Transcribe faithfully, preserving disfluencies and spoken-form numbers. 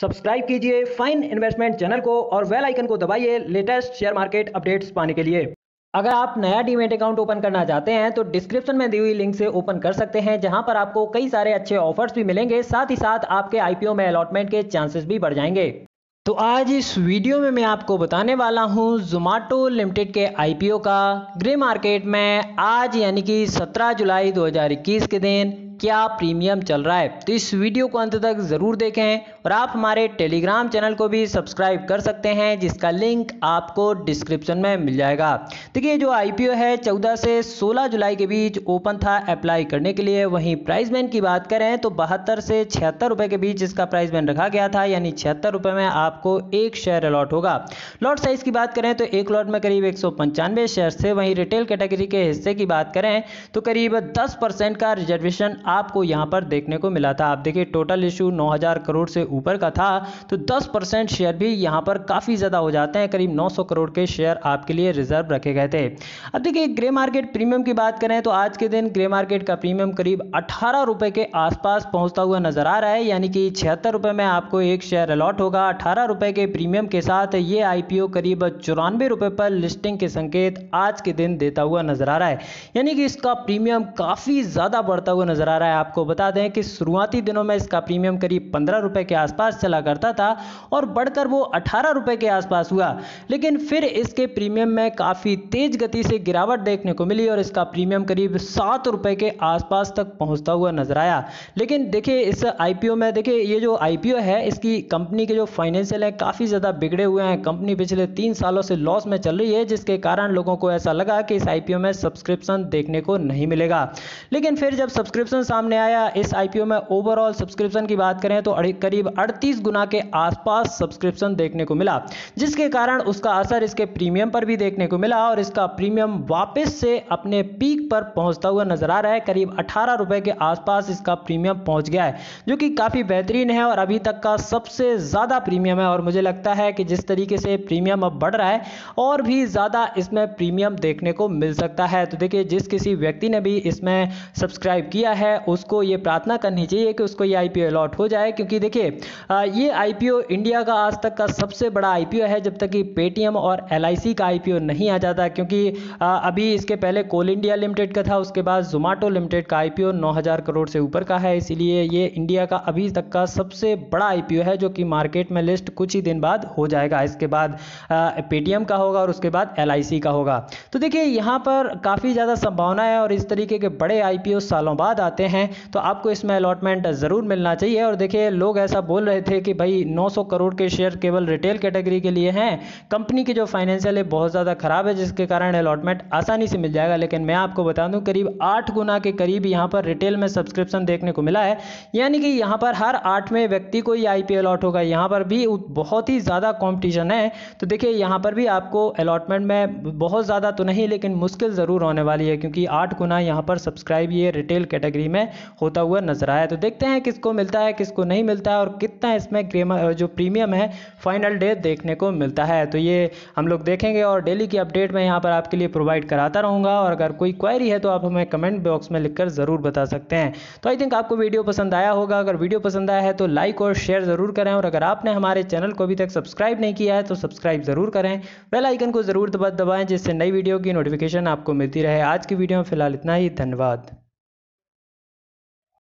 Subscribe कीजिए fine investment channel को और बेल आइकन को दबाइए लेटेस्ट शेयर मार्केट अपडेट्स पाने के लिए। अगर आप नया डीमेट अकाउंट ओपन करना चाहते हैं तो डिस्क्रिप्शन में दी हुई लिंक से ओपन कर सकते हैं, जहां पर आपको कई सारे अच्छे ऑफर्स भी मिलेंगे, साथ ही साथ आपके आईपीओ में अलॉटमेंट के चांसेस भी बढ़ जाएंगे। तो आज इस वीडियो में मैं आपको बताने वाला हूं Zomato लिमिटेड के आईपीओ का ग्रे मार्केट में आज यानी कि सत्रह जुलाई दो हज़ार इक्कीस के दिन क्या प्रीमियम चल रहा है। तो इस वीडियो को अंत तक ज़रूर देखें और आप हमारे टेलीग्राम चैनल को भी सब्सक्राइब कर सकते हैं, जिसका लिंक आपको डिस्क्रिप्शन में मिल जाएगा। देखिए, जो आईपीओ है चौदह से सोलह जुलाई के बीच ओपन था अप्लाई करने के लिए। वहीं प्राइस बैंड की बात करें तो बहत्तर से छिहत्तर रुपये के बीच इसका प्राइस बैंड रखा गया था, यानी छिहत्तर रुपये में आपको एक शेयर अलॉट होगा। लॉट साइज की बात करें तो एक लॉट में करीब एक सौ पंचानवे शेयर थे। वहीं रिटेल कैटेगरी के हिस्से की बात करें तो करीब दस परसेंट का रिजर्वेशन आपको यहां पर देखने को मिला था। आप देखिए, टोटल इशू नौ हज़ार करोड़ से ऊपर का था, तो दस परसेंट शेयर भी यहां पर काफी ज्यादा हो जाते हैं। करीब नौ सौ करोड़ के शेयर आपके लिए रिजर्व रखे गए थे। अब देखिए, ग्रे मार्केट प्रीमियम की बात करें तो आज के दिन ग्रे मार्केट का प्रीमियम करीब अठारह रुपए के आसपास पहुंचता हुआ नजर आ रहा है, यानी कि छिहत्तर रुपए में आपको एक शेयर अलॉट होगा। अठारह रुपए के प्रीमियम के साथ ये आईपीओ करीब चौरानवे रुपए पर लिस्टिंग के संकेत आज के दिन देता हुआ नजर आ रहा है, यानी कि इसका प्रीमियम काफी ज्यादा बढ़ता हुआ नजर आ रहा है। आपको बता दें कि शुरुआती दिनों में इसका प्रीमियम करीब पंद्रह रुपए के आसपास चला करता था और बढ़कर वो अठारह रुपए के आसपास हुआ, लेकिन फिर इसके प्रीमियम में काफी तेज गति से गिरावट देखने को मिली और इसका प्रीमियम करीब सात रुपए के आसपास तक पहुंचता हुआ नजर आया। लेकिन देखिए, इस आईपीओ में देखिए, ये जो आईपीओ है इसकी कंपनी के जो फाइनेंशियल है काफी ज्यादा बिगड़े हुए हैं। कंपनी पिछले तीन सालों से लॉस में चल रही है, जिसके कारण लोगों को ऐसा लगा कि इस आईपीओ में सब्सक्रिप्शन देखने को नहीं मिलेगा। लेकिन फिर जब सब्सक्रिप्शन सामने आया, इस आईपीओ में ओवरऑल सब्सक्रिप्शन की बात करें तो करीब अड़तीस गुना के आसपास सब्सक्रिप्शन देखने को मिला, जिसके कारण उसका असर इसके प्रीमियम पर भी देखने को मिला और इसका प्रीमियम वापस से अपने पीक पर पहुंचता हुआ नजर आ रहा है। करीब अठारह रुपए के आसपास इसका प्रीमियम पहुंच गया है, जो कि काफी बेहतरीन है और अभी तक का सबसे ज्यादा प्रीमियम है। और मुझे लगता है कि जिस तरीके से प्रीमियम अब बढ़ रहा है और भी ज्यादा इसमें प्रीमियम देखने को मिल सकता है। तो देखिए, जिस किसी व्यक्ति ने भी इसमें सब्सक्राइब किया है है उसको ये प्रार्थना करनी चाहिए कि उसको ये आईपीओ अलॉट हो जाए, क्योंकि देखिए ये आईपीओ इंडिया का आज तक का सबसे बड़ा आईपीओ है, जब तक कि पेटीएम और एल आई सी का आईपीओ नहीं आ जाता। क्योंकि अभी इसके पहले कोल इंडिया लिमिटेड का था, उसके बाद Zomato लिमिटेड का आईपीओ नौ हज़ार करोड़ से ऊपर का है, इसीलिए ये इंडिया का अभी तक का सबसे बड़ा आईपीओ है, जो कि मार्केट में लिस्ट कुछ ही दिन बाद हो जाएगा। इसके बाद पेटीएम का होगा और उसके बाद एल आई सी का होगा। तो देखिए, यहाँ पर काफ़ी ज़्यादा संभावना है और इस तरीके के बड़े आईपीओ सालों बाद आते हैं, तो आपको इसमें अलॉटमेंट जरूर मिलना चाहिए। और देखिए, लोग ऐसा बोल रहे थे कि भाई नौ सौ करोड़ के शेयर केवल रिटेल कैटेगरी के लिए हैं, कंपनी की जो फाइनेंशियल है बहुत ज़्यादा खराब है, जिसके कारण अलॉटमेंट आसानी से मिल जाएगा। लेकिन मैं आपको बता दूं, करीब आठ गुना के करीब यहाँ पर रिटेल में सब्सक्रिप्शन देखने को मिला है, यानी कि यहाँ पर हर आठवें व्यक्ति को ये आईपीओ अलॉट होगा। यहाँ पर भी बहुत ही ज़्यादा कॉम्पिटिशन है, तो देखिए यहाँ पर भी आपको अलॉटमेंट में बहुत ज़्यादा तो नहीं, लेकिन मुश्किल ज़रूर होने वाली है, क्योंकि आठ गुना यहाँ पर सब्सक्राइब ये रिटेल कैटेगरी में होता हुआ नजर आया। तो देखते हैं किसको मिलता है, किसको नहीं मिलता है और कितना इसमें जो प्रीमियम है फाइनल डे देखने को मिलता है। तो ये हम लोग देखेंगे और डेली की अपडेट मैं यहाँ पर आपके लिए प्रोवाइड कराता रहूँगा। और अगर कोई क्वेरी है तो आप हमें कमेंट बॉक्स में लिखकर ज़रूर बता सकते हैं। तो आई थिंक आपको वीडियो पसंद आया होगा। अगर वीडियो पसंद आया है तो लाइक और शेयर ज़रूर करें, और अगर आपने हमारे चैनल को अभी तक सब्सक्राइब नहीं किया है तो सब्सक्राइब ज़रूर करें। बेल आइकन को ज़रूर दबाएँ, जिससे नई वीडियो की नोटिफिकेशन आपको मिलती रहे। आज की वीडियो में फिलहाल इतना ही। धन्यवाद।